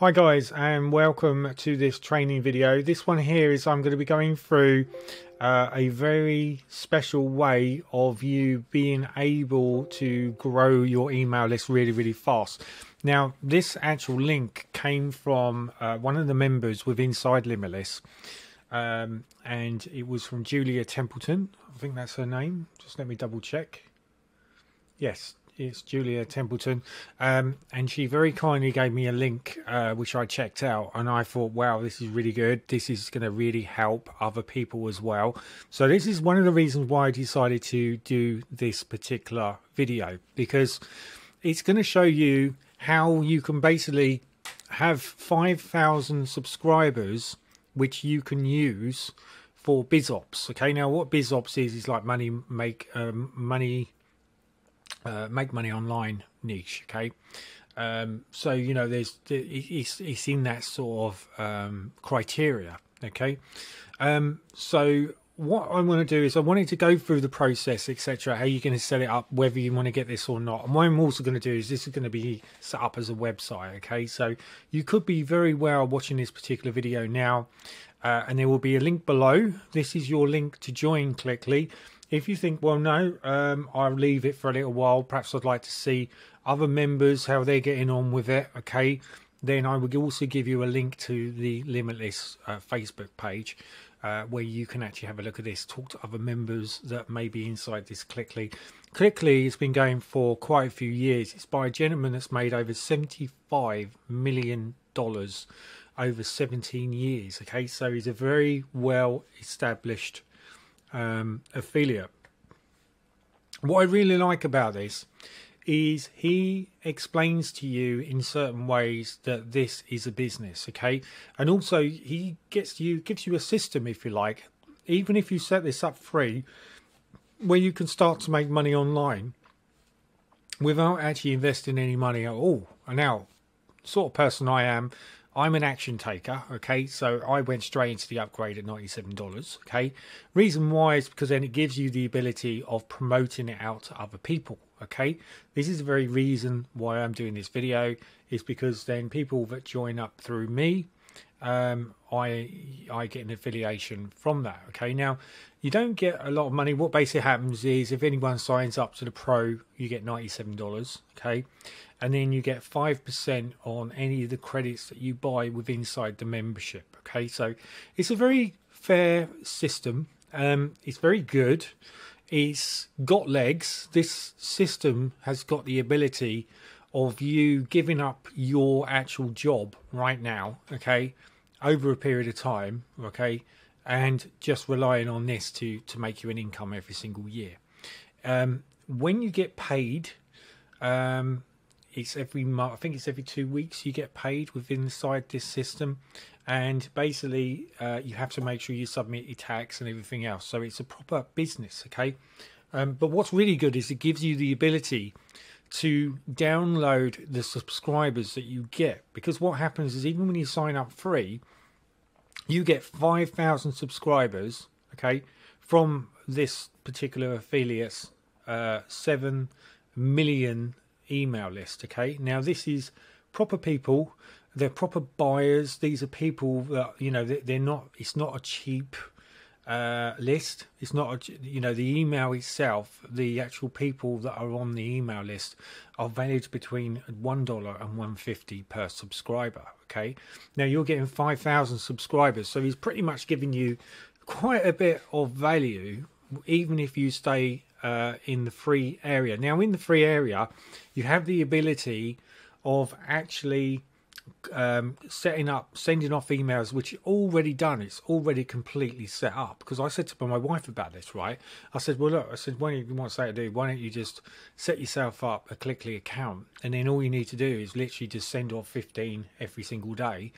Hi guys, and welcome to this training video. This one here is I'm going to be going through a very special way of you being able to grow your email list really fast. Now this actual link came from one of the members with Inside Limitless, and it was from Julia Templeton. I think that's her name. Just let me double check. Yes, it's Julia Templeton, and she very kindly gave me a link which I checked out, and I thought, wow, this is really good. This is going to really help other people as well. So this is one of the reasons why I decided to do this particular video, because it's going to show you how you can basically have 5,000 subscribers which you can use for BizOps. Okay, now what BizOps is like make money online niche. Okay, so you know it's in that sort of criteria. Okay, so what I want to do is I wanted to go through the process, etc. How you're going to set it up, whether you want to get this or not. And what I'm also going to do is this is going to be set up as a website. Okay, so you could be very well watching this particular video now, and there will be a link below. This is your link to join Clickly. If you think, well, no, I'll leave it for a little while. Perhaps I'd like to see other members, how they're getting on with it. Okay, then I will also give you a link to the Limitless Facebook page where you can actually have a look at this. Talk to other members that may be inside this Clickly. Clickly has been going for quite a few years. It's by a gentleman that's made over $75 million over 17 years. Okay, so he's a very well-established affiliate. What I really like about this is he explains to you in certain ways that this is a business. Okay, and also he gives you a system, if you like, even if you set this up free, where you can start to make money online without actually investing any money at all. And now, sort of person I am, I'm an action taker, okay, so I went straight into the upgrade at $97, okay. Reason why is because then it gives you the ability of promoting it out to other people, okay. This is the very reason why I'm doing this video, is because then people that join up through me, I get an affiliation from that, okay. Now, you don't get a lot of money. What basically happens is if anyone signs up to the pro, you get $97, okay. And then you get 5% on any of the credits that you buy with inside the membership. Okay, so it's a very fair system. It's very good. It's got legs. This system has got the ability of you giving up your actual job right now, okay, over a period of time, okay, and just relying on this to make you an income every single year. When you get paid, it's every month, I think it's every 2 weeks you get paid within inside this system, and basically you have to make sure you submit your tax and everything else, so it's a proper business, okay. But what's really good is it gives you the ability to download the subscribers that you get, because what happens is even when you sign up free, you get 5,000 subscribers, okay, from this particular affiliate's 7 million email list. Okay, now this is proper people, they're proper buyers. These are people that, you know, they're not, it's not a cheap list. It's not a, you know, the email itself, the actual people that are on the email list are valued between $1 and $1.50 per subscriber. Okay, now you're getting 5,000 subscribers, so he's pretty much giving you quite a bit of value, even if you stay in the free area. Now in the free area you have the ability of actually setting up, sending off emails, which is already done, it's already completely set up. Because I said to my wife about this, right, I said, well look, I said, why don't you, want to say, dude, why don't you just set yourself up a Clickly account, and then all you need to do is literally just send off 15 every single day,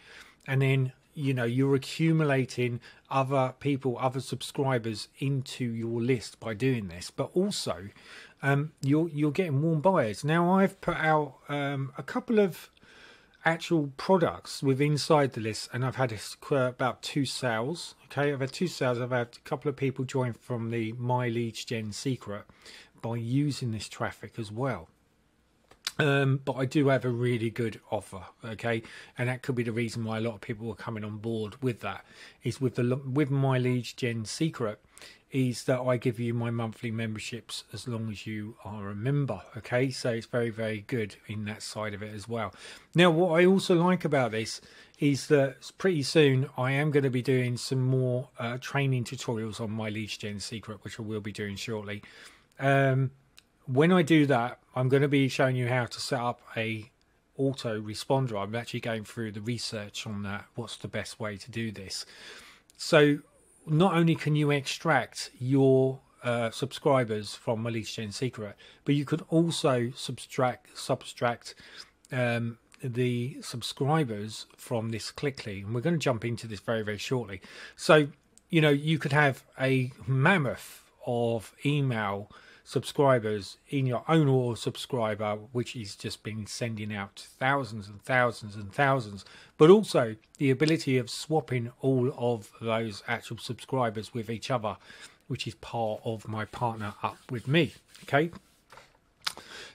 and then you know you're accumulating other people, other subscribers into your list by doing this. But also you're getting warm buyers. Now I've put out a couple of actual products with inside the list, and I've had about 2 sales. Okay, I've had 2 sales. I've had a couple of people join from the My Lead Gen Secret by using this traffic as well. But I do have a really good offer, okay, and that could be the reason why a lot of people are coming on board with that. Is with My Lead Gen Secret, is that I give you my monthly memberships as long as you are a member, okay. So it's very, very good in that side of it as well. Now, what I also like about this is that pretty soon I am going to be doing some more training tutorials on My Lead Gen Secret, which I will be doing shortly. When I do that, I'm going to be showing you how to set up a auto responder. I'm actually going through the research on that, what's the best way to do this. So not only can you extract your subscribers from My Lead Gen Secret, but you can also subtract the subscribers from this Clickly, and we're going to jump into this very, very shortly. So, you know, you could have a mammoth of email subscribers in your own or subscriber, which is just been sending out thousands and thousands and thousands, but also the ability of swapping all of those actual subscribers with each other, which is part of my Partner Up With Me. Okay,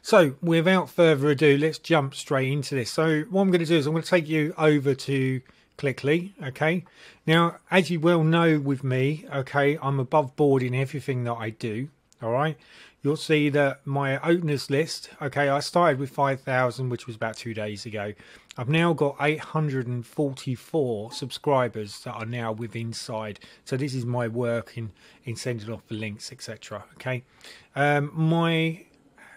so without further ado, let's jump straight into this. So what I'm going to do is I'm going to take you over to Clickly, okay. Now, as you well know with me, okay, I'm above board in everything that I do. All right, you'll see that my openers list, okay, I started with 5,000, which was about 2 days ago. I've now got 844 subscribers that are now with inside. So this is my work in sending off the links, etc. Okay, my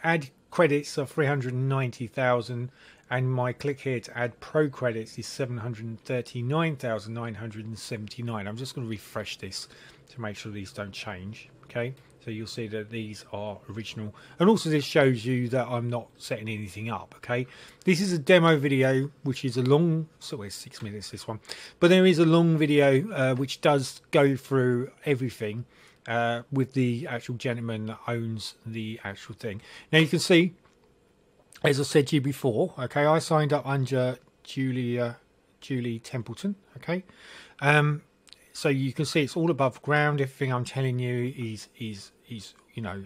ad credits are 390,000, and my click here to add pro credits is 739,979. I'm just going to refresh this to make sure these don't change. Okay, so you'll see that these are original, and also this shows you that I'm not setting anything up. Okay, this is a demo video, which is a long, so it's 6 minutes this one, but there is a long video which does go through everything with the actual gentleman that owns the actual thing. Now you can see, as I said to you before, okay, I signed up under Julie Templeton, okay. So you can see it's all above ground. Everything I'm telling you is you know,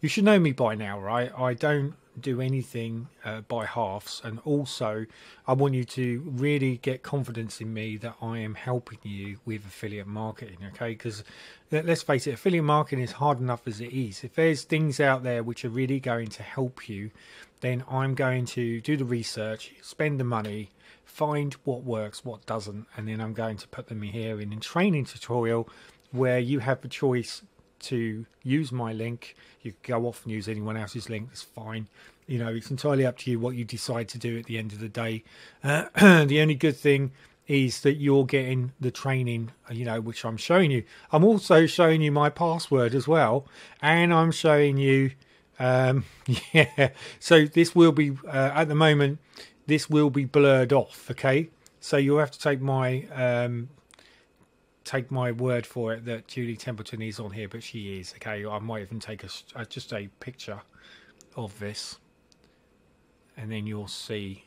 you should know me by now, right? I don't do anything by halves, and also I want you to really get confidence in me that I am helping you with affiliate marketing, okay? Because let's face it, affiliate marketing is hard enough as it is. If there's things out there which are really going to help you, then I'm going to do the research, spend the money, find what works, what doesn't, and then I'm going to put them here in a training tutorial where you have the choice to use my link. You can go off and use anyone else's link, it's fine. You know, it's entirely up to you what you decide to do at the end of the day. The only good thing is that you're getting the training, you know, which I'm showing you. I'm also showing you my password as well, and I'm showing you yeah, so this will be at the moment this will be blurred off, okay, so you'll have to take my word for it that Julie Templeton is on here, but she is, okay. I might even take just a picture of this, and then you'll see.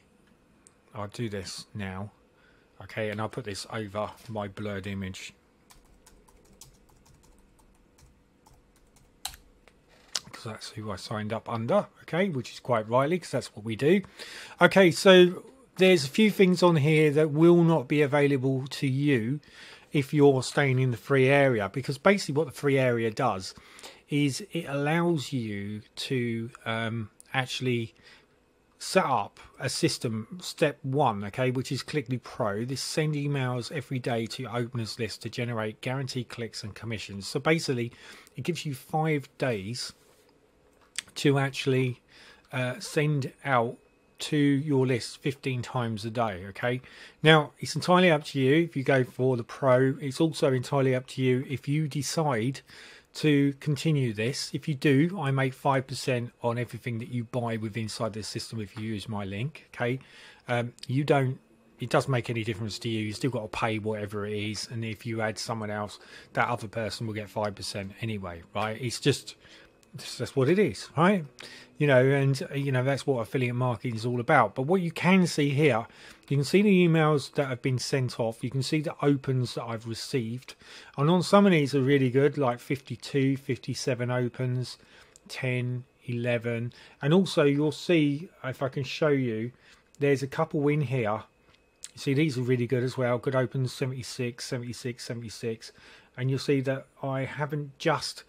I'll do this now, okay, and I'll put this over my blurred image, so that's who I signed up under, okay, which is quite rightly, because that's what we do. Okay, so there's a few things on here that will not be available to you if you're staying in the free area, because basically what the free area does is it allows you to actually set up a system, step 1, okay, which is Clickly Pro. This send emails every day to your openers list to generate guaranteed clicks and commissions. So basically it gives you 5 days to actually send out to your list 15 times a day, okay. Now it's entirely up to you if you go for the pro. It's also entirely up to you if you decide to continue this. If you do, I make 5% on everything that you buy with inside this system if you use my link, okay. You don't, it doesn't make any difference to you, you still got to pay whatever it is, and if you add someone else, that other person will get 5% anyway, right? It's just, that's what it is, right? You know, and you know that's what affiliate marketing is all about. But what you can see here, you can see the emails that have been sent off, you can see the opens that I've received, and on some of these are really good, like 52 57 opens, 10 11. And also you'll see, if I can show you, there's a couple in here. You see these are really good as well. Good opens 76, 76, 76. And you'll see that I haven't just,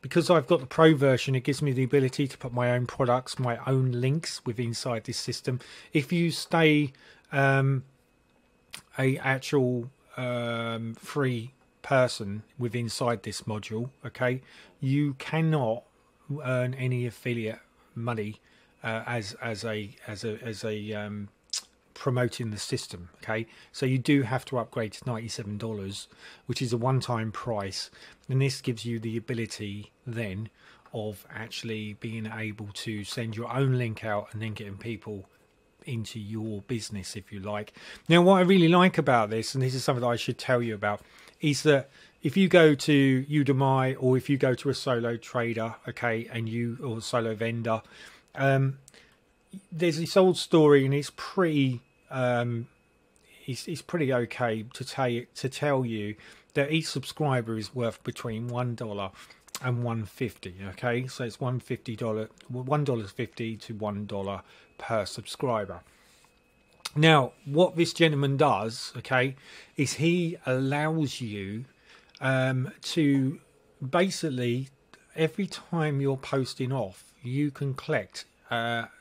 because I've got the pro version, it gives me the ability to put my own products, my own links with inside this system. If you stay a actual free person with inside this module, okay, you cannot earn any affiliate money as promoting the system, okay? So you do have to upgrade to $97, which is a one-time price, and this gives you the ability then of actually being able to send your own link out and then getting people into your business, if you like. Now, what I really like about this, and this is something that I should tell you about, is that if you go to Udemy or if you go to a solo trader, okay, and you or solo vendor, there's this old story, and it's pretty okay to tell you that each subscriber is worth between $1 and $1.50. Okay, so it's $1.50 to $1 per subscriber. Now, what this gentleman does, okay, is he allows you to basically, every time you're posting off, you can collect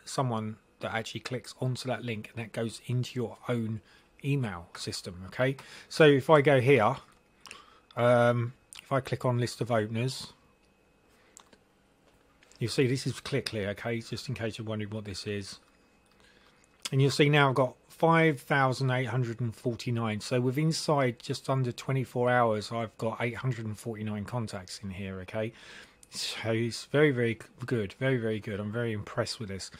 someone that actually clicks onto that link, and that goes into your own email system, okay? So if I go here, if I click on list of openers, you'll see this is Clickly, okay, just in case you're wondering what this is. And you'll see now I've got 5,849. So with inside just under 24 hours, I've got 849 contacts in here, okay? So it's very, very good, very, very good. I'm very impressed with this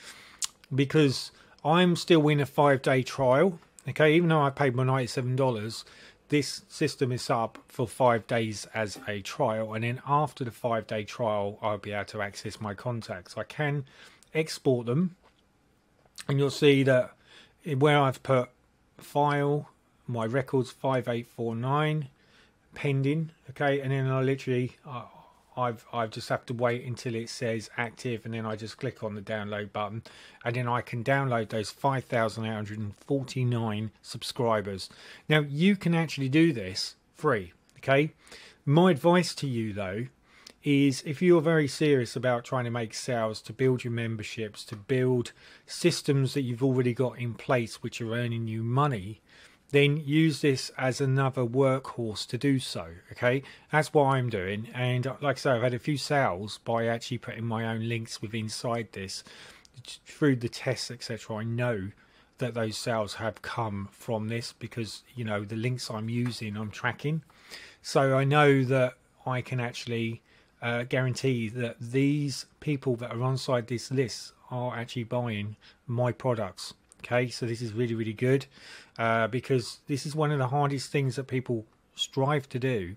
because I'm still in a 5-day trial, okay? Even though I paid my $97, this system is set up for 5 days as a trial, and then after the 5-day trial, I'll be able to access my contacts. I can export them, and you'll see that where I've put file, my records 5849 pending, okay, and then I literally I've just have to wait until it says active, and then I just click on the download button, and then I can download those 5,849 subscribers. Now, you can actually do this free, okay? My advice to you though is, if you're very serious about trying to make sales, to build your memberships, to build systems that you've already got in place which are earning you money, then use this as another workhorse to do so, okay? That's what I'm doing, and like I say, I've had a few sales by actually putting my own links with inside this through the tests, etc. I know that those sales have come from this because, you know, the links I'm using, I'm tracking, so I know that I can actually guarantee that these people that are inside this list are actually buying my products. Okay, so this is really, really good because this is one of the hardest things that people strive to do,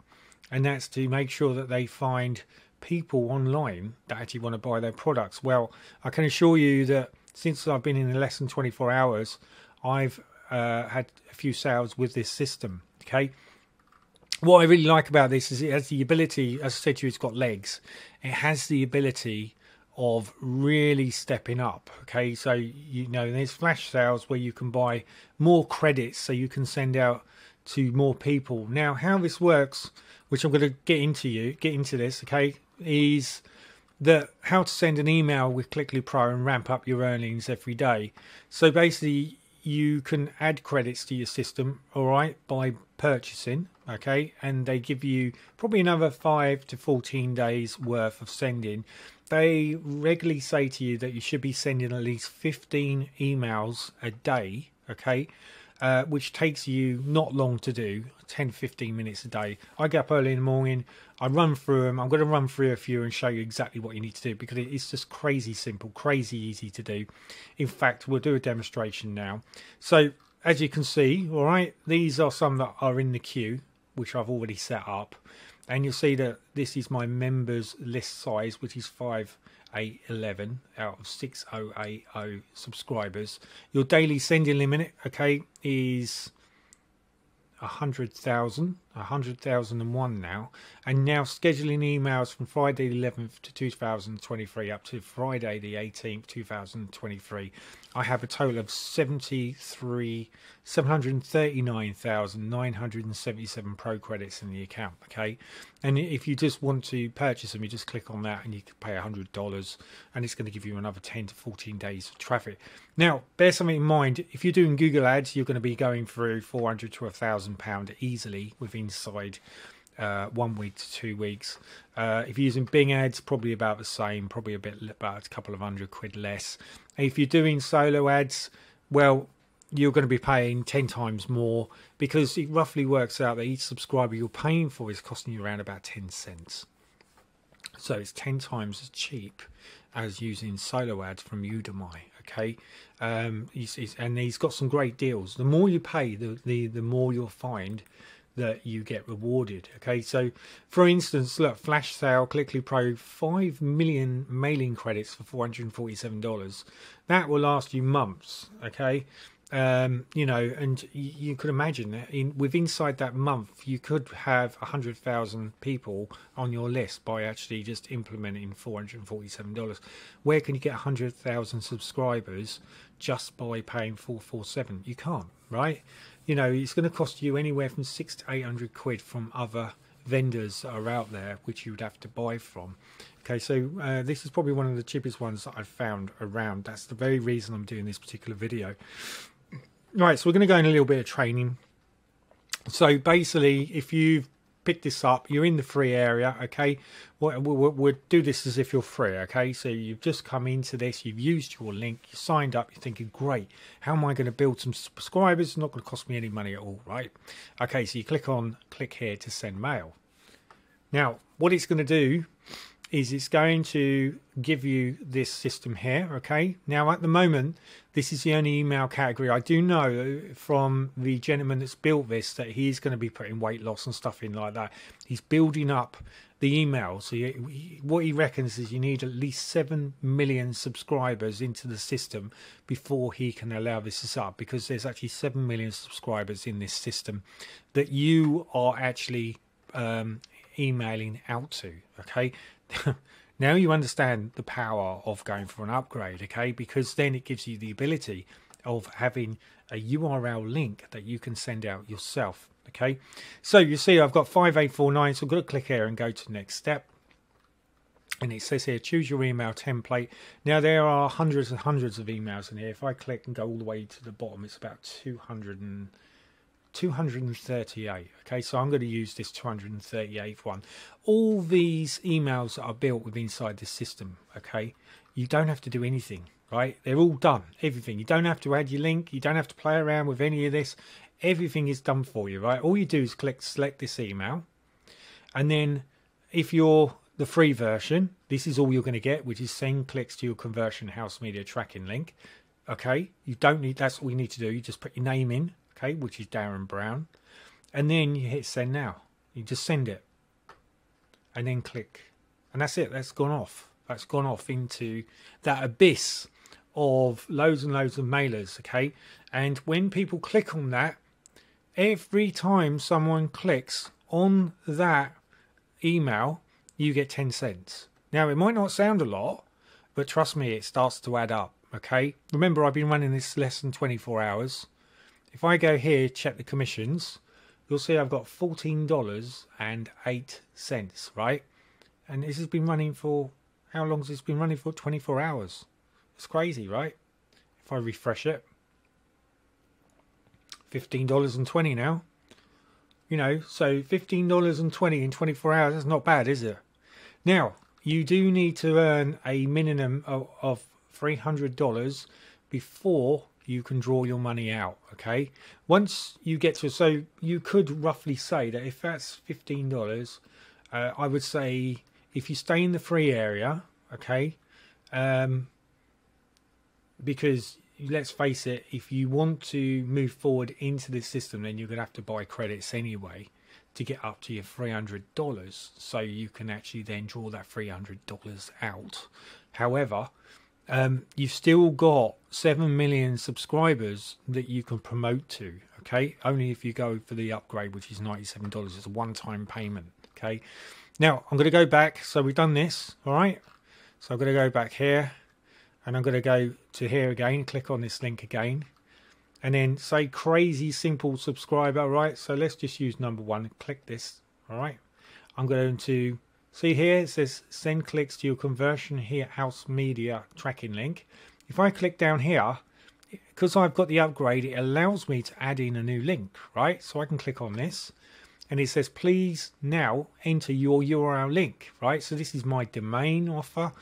and that's to make sure that they find people online that actually want to buy their products. Well, I can assure you that since I've been in less than 24 hours, I've had a few sales with this system, okay? What I really like about this is it has the ability, as I said to you, it's got legs. It has the ability of really stepping up, okay? So, you know, there's flash sales where you can buy more credits so you can send out to more people. Now, how this works, which I'm going to get into this, okay, is that how to send an email with Clickly Pro and ramp up your earnings every day. So basically, you can add credits to your system, all right, by purchasing, okay, and they give you probably another 5 to 14 days worth of sending. They regularly say to you that you should be sending at least 15 emails a day, okay, which takes you not long to do, 10-15 minutes a day. I get up early in the morning, I run through them. I'm going to run through a few and show you exactly what you need to do because it's just crazy simple, crazy easy to do. In fact, we'll do a demonstration now. So as you can see, all right, these are some that are in the queue, which I've already set up. And you'll see that this is my members list size, which is 5,811 out of 6,080 subscribers. Your daily sending limit, okay, is 100,000, 100,001 now, and now scheduling emails from Friday the 11th to 2023 up to Friday the 18th 2023, I have a total of 739,977 pro credits in the account. Okay, and if you just want to purchase them, you just click on that and you can pay $100, and it's going to give you another 10 to 14 days of traffic. Now bear something in mind, if you're doing Google ads, you're going to be going through $400 to £1,000 easily within inside 1 week to 2 weeks. If you're using Bing ads, probably about the same, probably about a couple of £100 less. And if you're doing solo ads, well, you're going to be paying 10 times more, because it roughly works out that each subscriber you're paying for is costing you around about 10 cents. So it's 10 times as cheap as using solo ads from Udemy. Okay, and he's got some great deals. The more you pay, the more you'll find that you get rewarded. Okay, so for instance, look, flash sale Clickly Pro, 5 million mailing credits for $447. That will last you months. Okay, you know, and you could imagine that inside that month you could have 100,000 people on your list by actually just implementing $447. Where can you get 100,000 subscribers just by paying $447? You can't, right? You know, it's going to cost you anywhere from £600 to £800 from other vendors that are out there, which you would have to buy from. Okay, so this is probably one of the cheapest ones that I've found around. That's the very reason I'm doing this particular video. Right, so we're going to go in a little bit of training. So basically, if you've picked this up, you're in the free area. Okay, we'll do this as if you're free. Okay, so you've just come into this, you've used your link, you signed up, you're thinking, great, how am I going to build some subscribers? It's not going to cost me any money at all, right? Okay, so you click here to send mail. Now what it's going to do is it's going to give you this system here. Okay, now at the moment this is the only email category. I do know from the gentleman that's built this that he's going to be putting weight loss and stuff in like that. He's building up the email, so what he reckons is you need at least 7 million subscribers into the system before he can allow this up, because there's actually 7 million subscribers in this system that you are actually emailing out to. Okay, now you understand the power of going for an upgrade, okay, because then it gives you the ability of having a URL link that you can send out yourself. Okay, so you see I've got 5849, so I've got to click here and go to next step, and it says here choose your email template. Now there are hundreds and hundreds of emails in here. If I click and go all the way to the bottom, it's about 238. Okay, so I'm going to use this 238th one. All these emails that are built with inside this system, okay, you don't have to do anything, right? They're all done, everything. You don't have to add your link, you don't have to play around with any of this. Everything is done for you, right? All you do is click select this email, and then if you're the free version, this is all you're going to get, which is send clicks to your conversion house media tracking link. Okay, you don't need, that's all you need to do, you just put your name in, okay, which is Darren Brown, and then you hit send now. You just send it and then click, and that's it. That's gone off. That's gone off into that abyss of loads and loads of mailers. Okay, and when people click on that, every time someone clicks on that email, you get 10 cents. Now it might not sound a lot, but trust me, it starts to add up. Okay, remember I've been running this less than 24 hours. If I go here, check the commissions, you'll see I've got $14.08, right? And this has been running for, how long has this been running for? 24 hours. It's crazy, right? If I refresh it, $15.20 now. You know, so $15.20 in 24 hours, that's not bad, is it? Now, you do need to earn a minimum of $300 before you can draw your money out. Okay, once you get to, so you could roughly say that if that's $15, I would say if you stay in the free area, okay, because let's face it, if you want to move forward into this system, then you're gonna have to buy credits anyway to get up to your $300, so you can actually then draw that $300 out. However, you've still got 7 million subscribers that you can promote to. okay? Only if you go for the upgrade, which is $97. It's a one-time payment, okay? Now, I'm going to go back. So we've done this, all right? So I'm going to go back here, and I'm going to go to here again, click on this link again, and then say crazy simple subscriber, right? So let's just use number one, click this, all right? I'm going to see here, it says send clicks to your conversion here house media tracking link. If I click down here, because I've got the upgrade, it allows me to add in a new link, right? So I can click on this, and it says, please now enter your URL link, right? So this is my domain offer.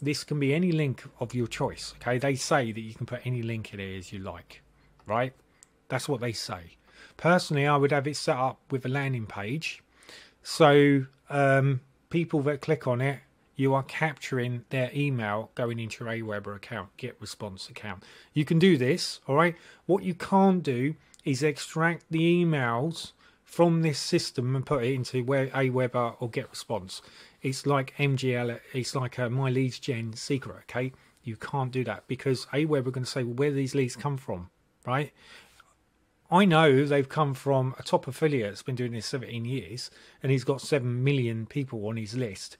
This can be any link of your choice, okay? They say that you can put any link in it as you like, right? That's what they say. Personally, I would have it set up with a landing page. So people that click on it, you are capturing their email going into your Aweber account, GetResponse account. You can do this, all right? What you can't do is extract the emails from this system and put it into Aweber or GetResponse. It's like MGL, it's like a My Lead Gen Secret, okay? You can't do that because Aweber are going to say, well, where do these leads come from, right? I know they've come from a top affiliate that's been doing this 17 years and he's got 7 million people on his list.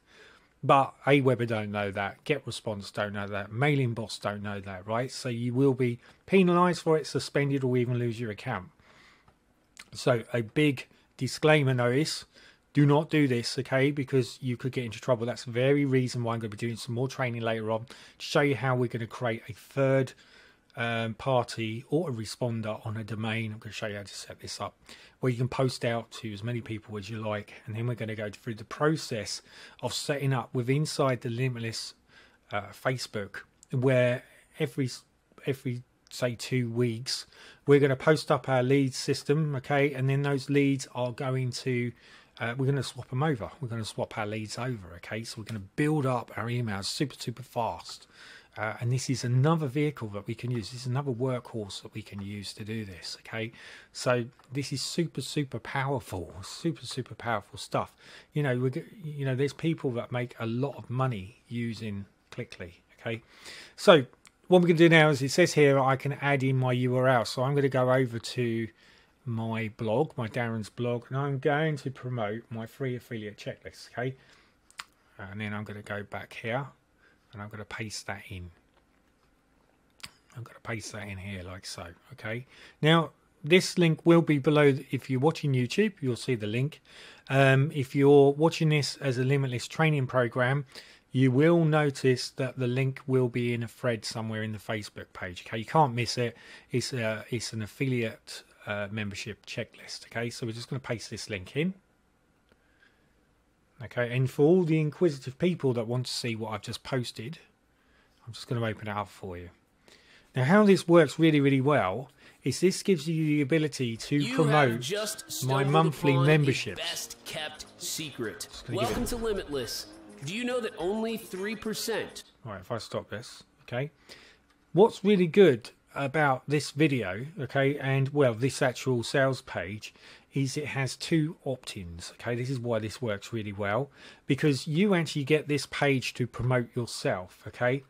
But Aweber don't know that, GetResponse don't know that, Mailing Boss don't know that, right? So you will be penalized for it, suspended, or even lose your account. So a big disclaimer notice, do not do this, okay? Because you could get into trouble. That's the very reason why I'm going to be doing some more training later on to show you how we're going to create a third party autoresponder on a domain. I'm going to show you how to set this up where you can post out to as many people as you like, and then we're going to go through the process of setting up with inside the Limitless Facebook, where every say 2 weeks we're going to post up our lead system, okay? And then those leads are going to we're going to swap them over, we're going to swap our leads over, okay? So we're going to build up our emails super fast. And this is another vehicle that we can use. This is another workhorse that we can use to do this, okay? So this is super powerful, super powerful stuff. You know, there's people that make a lot of money using Clickly, okay? So what we're going to do now is it says here I can add in my URL. So I'm going to go over to my blog, my Darren's blog, and I'm going to promote my free affiliate checklist, okay? And then I'm going to go back here. And I'm going to paste that in. I'm going to paste that in here like so, okay? Now, this link will be below. If you're watching YouTube, you'll see the link. If you're watching this as a Limitless training program, you will notice that the link will be in a thread somewhere in the Facebook page, okay? You can't miss it. It's an affiliate membership checklist, okay? So we're just going to paste this link in. Okay, and for all the inquisitive people that want to see what I've just posted, I'm just going to open it up for you. Now, how this works really well is this gives you the ability to promote my monthly memberships. Best kept secret. Welcome to Limitless. Do you know that only 3%? All right, if I stop this, okay. What's really good about this video, okay, and well, this actual sales page, is it has 2 opt-ins, okay? This is why this works really well, because you actually get this page to promote yourself, okay?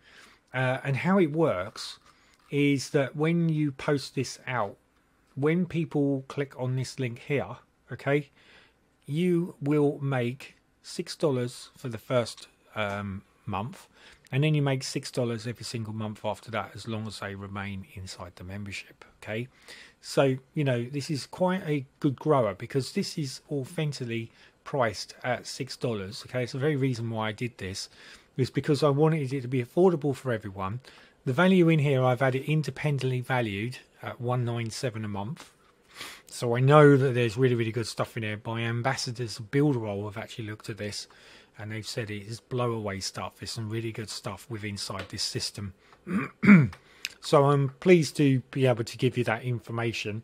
And how it works is that when you post this out, when people click on this link here, okay, you will make $6 for the first month, and then you make $6 every single month after that, as long as they remain inside the membership, okay? So, you know, this is quite a good grower because this is authentically priced at $6, okay? It's the very reason why I did this is because I wanted it to be affordable for everyone. The value in here, I've had it independently valued at $197 a month. So I know that there's really good stuff in there. My ambassadors of Builderall have actually looked at this, and they've said it is blowaway stuff. There's some really good stuff with inside this system. So I'm pleased to be able to give you that information.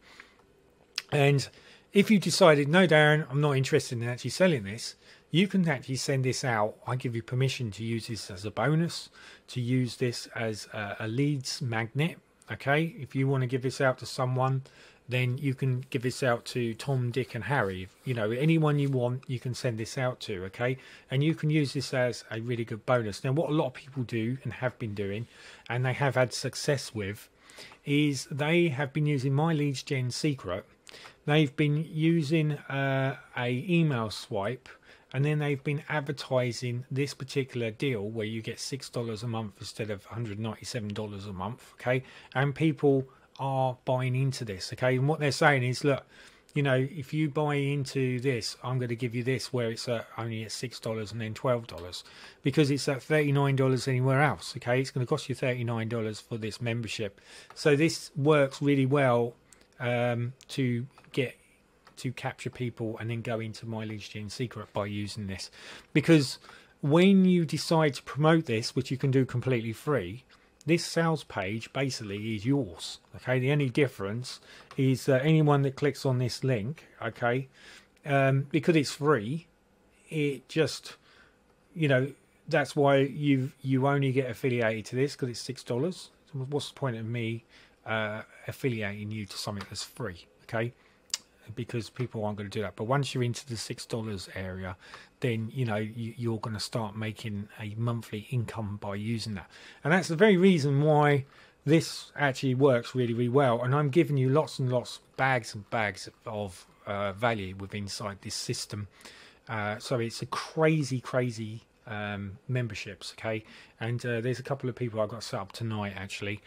And if you decided, no, Darren, I'm not interested in actually selling this, you can actually send this out. I give you permission to use this as a bonus, to use this as a leads magnet. Okay, if you want to give this out to someone, then you can give this out to Tom, Dick and Harry. You know, anyone you want, you can send this out to, okay? And you can use this as a really good bonus. Now, what a lot of people do and have been doing, and they have had success with, is they have been using My Lead Gen Secret. They've been using a email swipe, and then they've been advertising this particular deal where you get $6 a month instead of $197 a month, okay? And people are buying into this, okay? And what they're saying is, look, you know, if you buy into this, I'm going to give you this where it's only at $6 and then $12, because it's at $39 anywhere else, okay? It's going to cost you $39 for this membership. So this works really well to capture people and then go into My Lead Gen Secret by using this, because when you decide to promote this, which you can do completely free, this sales page basically is yours, okay? The only difference is anyone that clicks on this link, okay, because it's free, it just, you know, that's why you only get affiliated to this, because it's $6. So what's the point of me affiliating you to something that's free, okay? Because people aren't going to do that. But once you're into the $6 area, then you know you're going to start making a monthly income by using that, and that's the very reason why this actually works really, really well. And I'm giving you lots and lots, bags and bags of value within inside this system. So it's a crazy memberships, okay? And there's a couple of people I've got set up tonight actually,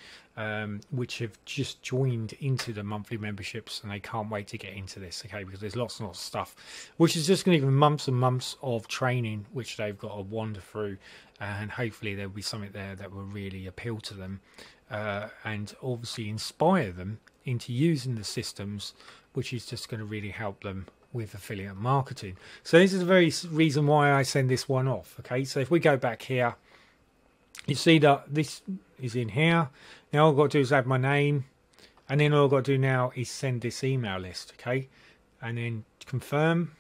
which have just joined into the monthly memberships, and they can't wait to get into this, okay? Because there's lots and lots of stuff, which is just going to give them months and months of training, which they've got to wander through, and hopefully there'll be something there that will really appeal to them, and obviously inspire them into using the systems, which is just going to really help them with affiliate marketing. So this is the very reason why I send this one off, okay? So if we go back here, you see that this is in here. Now all I've got to do is add my name, and then all I've got to do now is send this email list, okay? And then confirm,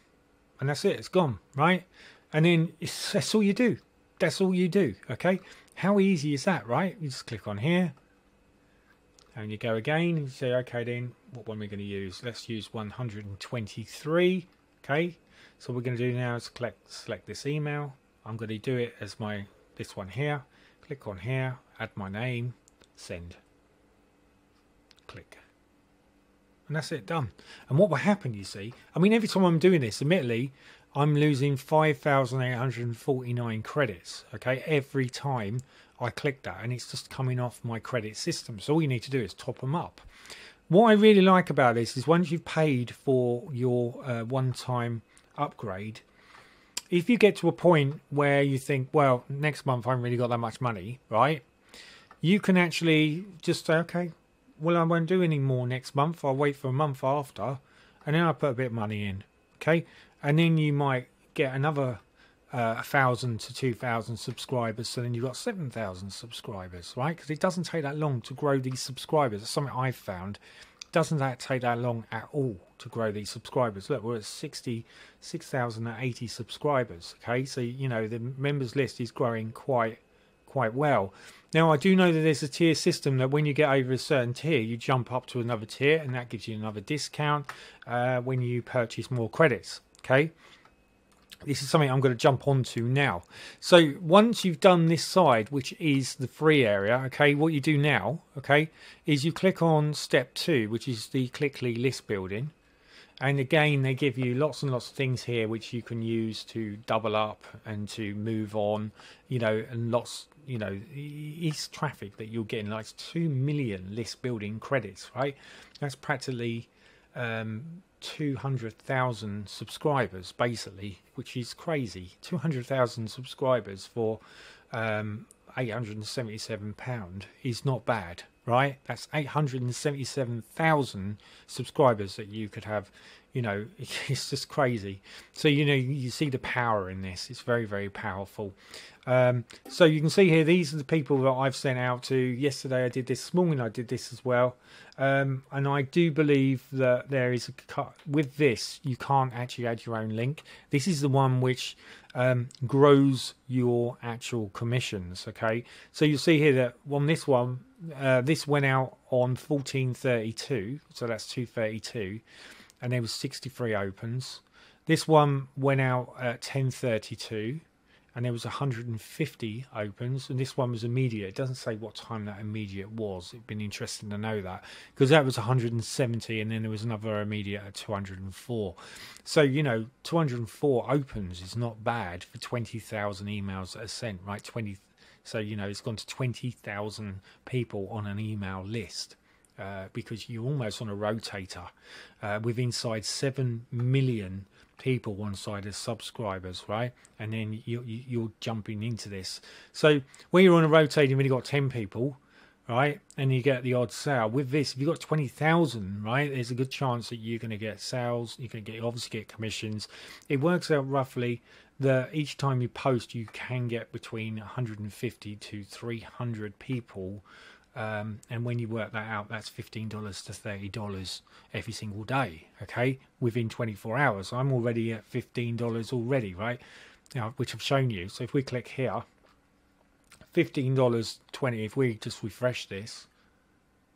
and that's it, it's gone, right? And then that's all you do. That's all you do, okay? How easy is that, right? You just click on here, and you go again and say, okay, then what one we're going to use? Let's use 123, okay? So what we're going to do now is select this email. I'm going to do it as this one here. Click on here, add my name, send, click, and that's it, done. And what will happen, you see, I mean, every time I'm doing this, admittedly, I'm losing 5,849 credits, okay, every time I click that, and it's just coming off my credit system. So all you need to do is top them up. What I really like about this is once you've paid for your one-time upgrade, if you get to a point where you think, well, next month I haven't really got that much money, right? You can actually just say, okay, well, I won't do any more next month. I'll wait for a month after, and then I'll put a bit of money in, okay? And then you might get another 1,000 to 2,000 subscribers, so then you've got 7,000 subscribers, right? Because it doesn't take that long to grow these subscribers. It's something I've found. Doesn't that take that long at all to grow these subscribers? Look, we're at 66,080 subscribers, okay? So, you know, the members list is growing quite well. Now, I do know that there's a tier system that when you get over a certain tier, you jump up to another tier, and that gives you another discount when you purchase more credits, okay? This is something I'm going to jump onto now. So once you've done this side, which is the free area, okay, what you do now, okay, is you click on step 2, which is the Clickly list building. And again, they give you lots and lots of things here which you can use to double up and to move on, you know, and lots, you know, it's traffic that you're getting, like 2 million list building credits, right? That's practically 200,000 subscribers basically, which is crazy. 200,000 subscribers for £877 is not bad, right? That's 877,000 subscribers that you could have, you know, it's just crazy. So, you know, you see the power in this. It's very, very powerful. So you can see here, these are the people that I've sent out to. Yesterday I did this, this morning I did this as well. And I do believe that there is a cut with this. You can't actually add your own link. This is the one which grows your actual commissions, okay? So you see here that on this one, this went out on 1432, so that's 232, and there was 63 opens. This one went out at 1032, and there was 150 opens, and this one was immediate. It doesn't say what time that immediate was. It'd been interesting to know that, because that was 170, and then there was another immediate at 204. So, you know, 204 opens is not bad for 20,000 emails that are sent, right? So, you know, it's gone to 20,000 people on an email list, because you're almost on a rotator with inside 7 million people one side as subscribers, right? And then you're jumping into this. So when you're on a rotating, when you've got 10 people, right, and you get the odd sale, with this, if you've got 20,000, right, there's a good chance that you're going to get sales, you can get, obviously get commissions. It works out roughly that each time you post, you can get between 150 to 300 people, and when you work that out, that's $15 to $30 every single day, okay, within 24 hours. I'm already at $15 already, right, now, which I've shown you. So if we click here, $15.20, if we just refresh this,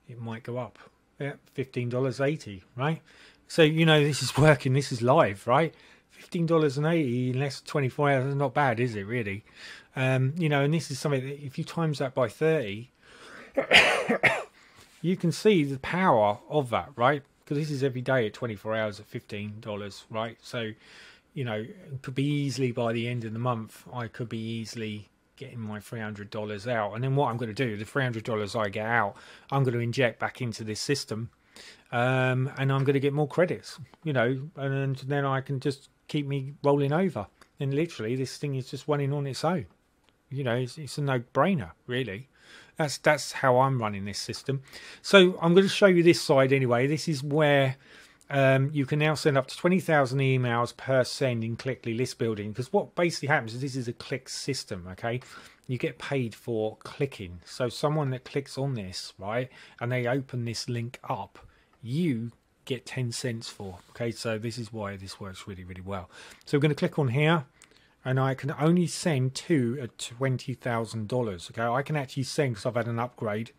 it might go up. Yeah, $15.80, right? So, you know, this is working, this is live, right? $15.80 in less than 24 hours is not bad, is it, really? You know, and this is something that if you times that by 30, you can see the power of that, right? Because this is every day at 24 hours at $15, right? So, you know, it could be easily by the end of the month, I could be easily getting my $300 out. And then what I'm going to do, the $300 I get out, I'm going to inject back into this system, and I'm going to get more credits, you know, and then I can just keep me rolling over. And literally, this thing is just running on its own. You know, it's a no-brainer, really. That's how I'm running this system. So I'm going to show you this side anyway. This is where you can now send up to 20,000 emails per send in Clickly list building, because what basically happens is this is a click system, okay? You get paid for clicking. So someone that clicks on this, right, and they open this link up, you get 10 cents for, okay? So this is why this works really, really well. So we're going to click on here. And I can only send 2 at $20,000. Okay, I can actually send, because I've had an upgrade,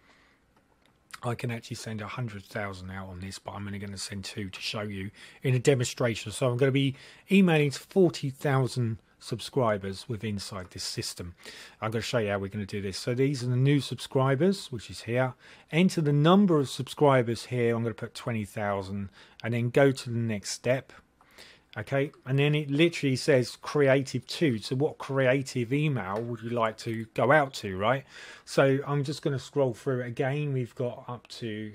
I can actually send 100,000 out on this, but I'm only going to send 2 to show you in a demonstration. So I'm going to be emailing to 40,000 subscribers with inside this system. I'm going to show you how we're going to do this. So these are the new subscribers, which is here. Enter the number of subscribers here. I'm going to put 20,000, and then go to the next step. Okay, and then it literally says creative to. So what creative email would you like to go out to, right? So I'm just going to scroll through it again. We've got up to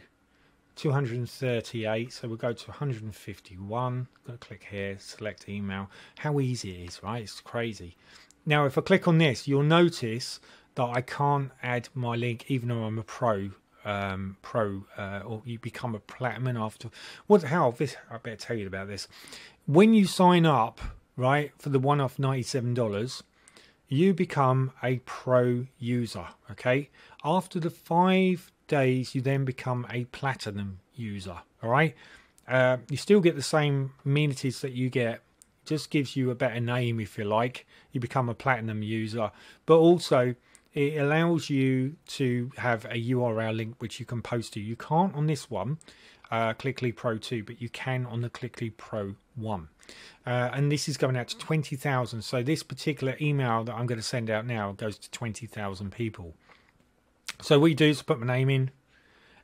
238. So we'll go to 151. Gonna click here, select email. How easy it is, right? It's crazy. Now, if I click on this, you'll notice that I can't add my link, even though I'm a pro. Or you become a platinum after. What the hell? This I better tell you about this. When you sign up, right, for the one-off $97, you become a pro user. Okay. After the 5 days, you then become a platinum user. All right. You still get the same amenities that you get. Just gives you a better name, if you like. You become a platinum user, but also, it allows you to have a URL link which you can post to. You can't on this one, Clickly Pro 2, but you can on the Clickly Pro 1. And this is going out to 20,000. So this particular email that I'm going to send out now goes to 20,000 people. So what you do is put my name in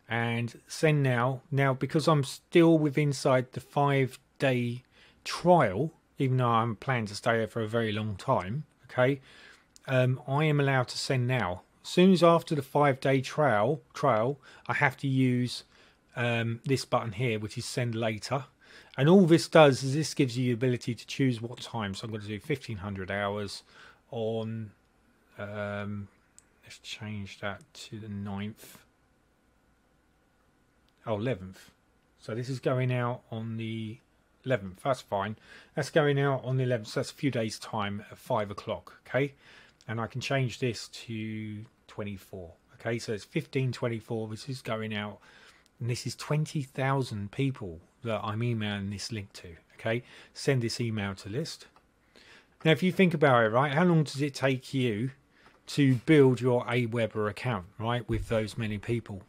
and send now. Now, because I'm still with inside the 5-day trial, even though I'm planning to stay here for a very long time, okay, I am allowed to send now. As soon as after the 5-day trial, I have to use this button here, which is send later. And all this does is this gives you the ability to choose what time. So I'm going to do 1500 hours on, let's change that to the 9th. Oh, 11th. So this is going out on the 11th. That's fine. That's going out on the 11th. So that's a few days time at 5 o'clock. Okay. And I can change this to 24. Okay, so it's 1524. This is going out, and this is 20,000 people that I'm emailing this link to. Okay, send this email to list. Now, if you think about it, right, how long does it take you to build your Aweber account, right, with those many people?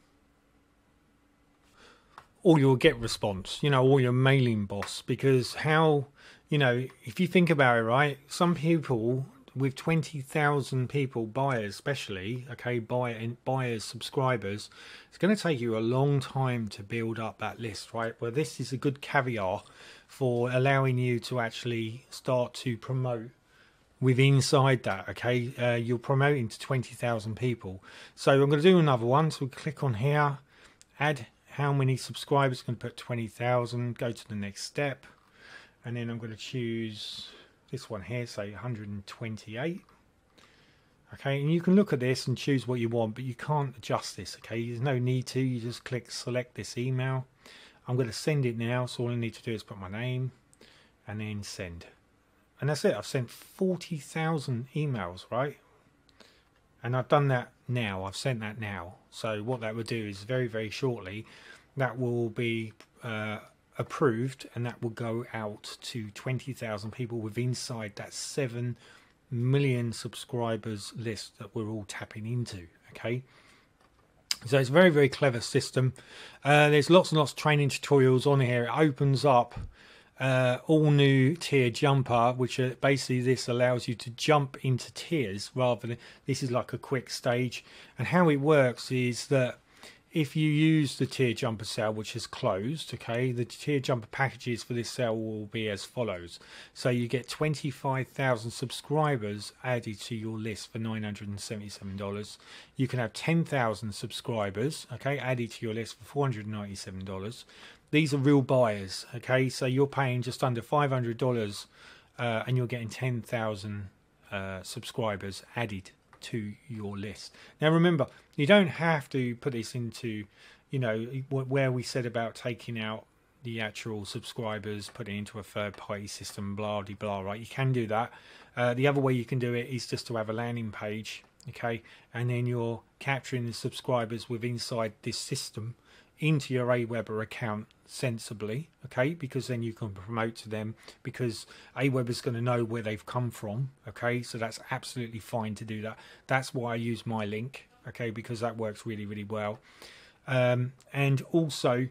Or your GetResponse, you know, or your Mailing Boss, because how, you know, if you think about it, right, some people with 20,000 people, buyers especially, okay, buyers, subscribers, it's going to take you a long time to build up that list, right? Well, this is a good caviar for allowing you to actually start to promote with inside that, okay? You're promoting to 20,000 people. So I'm going to do another one. So we click on here, add how many subscribers, I'm going to put 20,000, go to the next step. And then I'm going to choose this one here, say 128. Okay, and you can look at this and choose what you want, but you can't adjust this, okay? There's no need to. You just click select this email. I'm going to send it now, so all I need to do is put my name and then send. And that's it. I've sent 40,000 emails, right? And I've done that now. I've sent that now. So what that will do is very, very shortly, that will be approved, and that will go out to 20,000 people with inside that 7 million subscribers list that we're all tapping into, okay? So it's a very, very clever system. There's lots and lots of training tutorials on here. It opens up all new tier jumper, which basically this allows you to jump into tiers rather than, this is like a quick stage. And how it works is that if you use the tier jumper sale, which is closed, okay, the tier jumper packages for this sale will be as follows. So you get 25,000 subscribers added to your list for $977. You can have 10,000 subscribers, okay, added to your list for $497. These are real buyers, okay, so you're paying just under $500 and you're getting 10,000 subscribers added to your list. Now remember, you don't have to put this into, you know, where we said about taking out the actual subscribers, putting it into a third party system, blah de blah, right? You can do that. The other way you can do it is just to have a landing page, okay, and then you're capturing the subscribers with inside this system into your Aweber account sensibly, okay, because then you can promote to them, because Aweber is going to know where they've come from, okay, so that's absolutely fine to do that. That's why I use my link, okay, because that works really, really well. And also,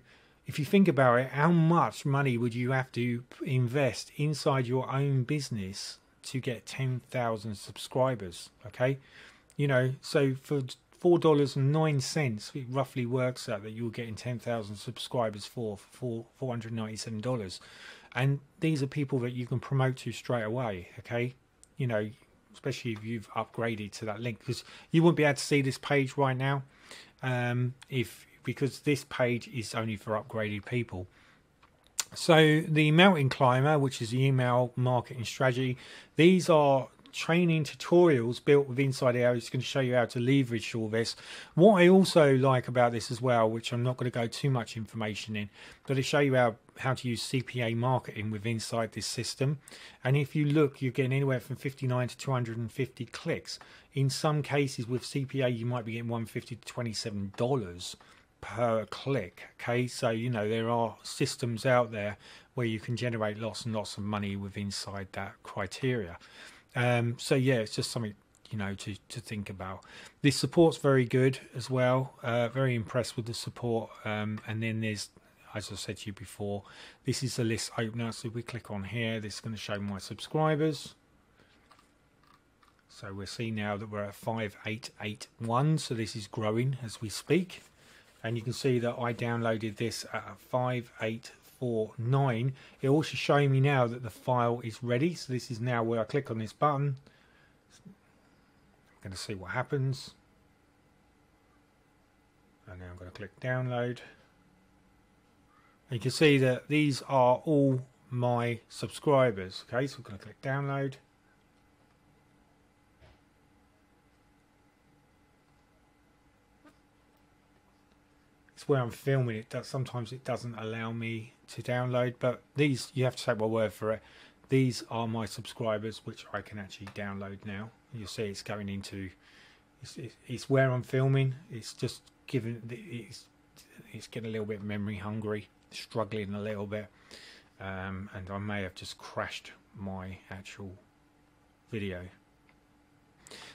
if you think about it, how much money would you have to invest inside your own business to get 10,000 subscribers, okay? You know, so for $4.09, it roughly works out that you're getting 10,000 subscribers for $497, and these are people that you can promote to straight away, okay, you know, especially if you've upgraded to that link, because you wouldn't be able to see this page right now because this page is only for upgraded people. So the mountain climber, which is the email marketing strategy, these are training tutorials built with inside out. It's going to show you how to leverage all this. What I also like about this as well, which I'm not going to go too much information in, but it show you how to use CPA marketing with inside this system. And if you look, you're getting anywhere from 59 to 250 clicks. In some cases with CPA, you might be getting $150 to $27 per click, okay? So, you know, there are systems out there where you can generate lots and lots of money with inside that criteria. So yeah, it's just something, you know, to think about. This support's very good as well. Very impressed with the support. And then there's, as I said to you before, this is the list opener. So if we click on here, this is going to show my subscribers. So we'll see now that we're at 5881. So this is growing as we speak. And you can see that I downloaded this at 5849. It also showing me now that the file is ready. So this is now where I click on this button. I'm going to see what happens. And now I'm going to click download. And you can see that these are all my subscribers. Okay, so I'm going to click download. Where I'm filming it, that sometimes it doesn't allow me to download, but these, you have to take my word for it, these are my subscribers which I can actually download now. You'll see it's going into, it's where I'm filming, it's just giving, it's getting a little bit memory hungry, struggling a little bit, and I may have just crashed my actual video.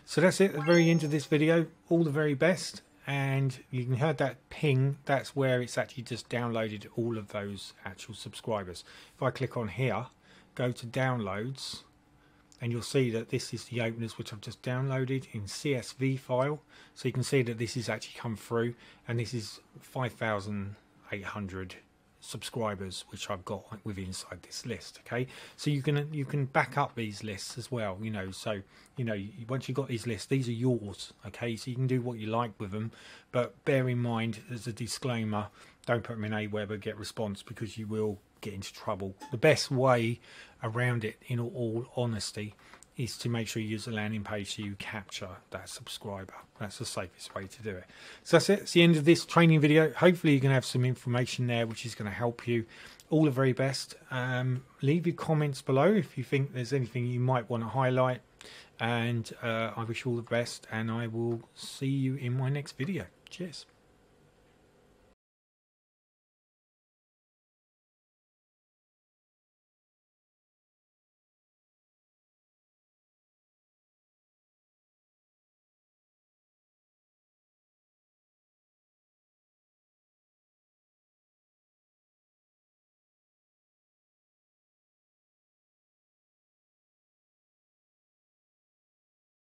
So that's it, at the very end of this video. All the very best. And you can hear that ping, that's where it's actually just downloaded all of those actual subscribers. If I click on here, go to downloads, and you'll see that this is the openers which I've just downloaded in CSV file. So you can see that this has actually come through, and this is 5,800 subscribers which I've got within inside this list. Okay, so you can back up these lists as well, you know, so you know, once you've got these lists, these are yours. Okay, so you can do what you like with them, but bear in mind, as a disclaimer, don't put them in Aweber GetResponse because you will get into trouble. The best way around it, in all honesty, is to make sure you use the landing page so you capture that subscriber. That's the safest way to do it. So that's it. It's the end of this training video. Hopefully you're going to have some information there which is going to help you. All the very best. Leave your comments below if you think there's anything you might want to highlight. And I wish you all the best, and I will see you in my next video. Cheers.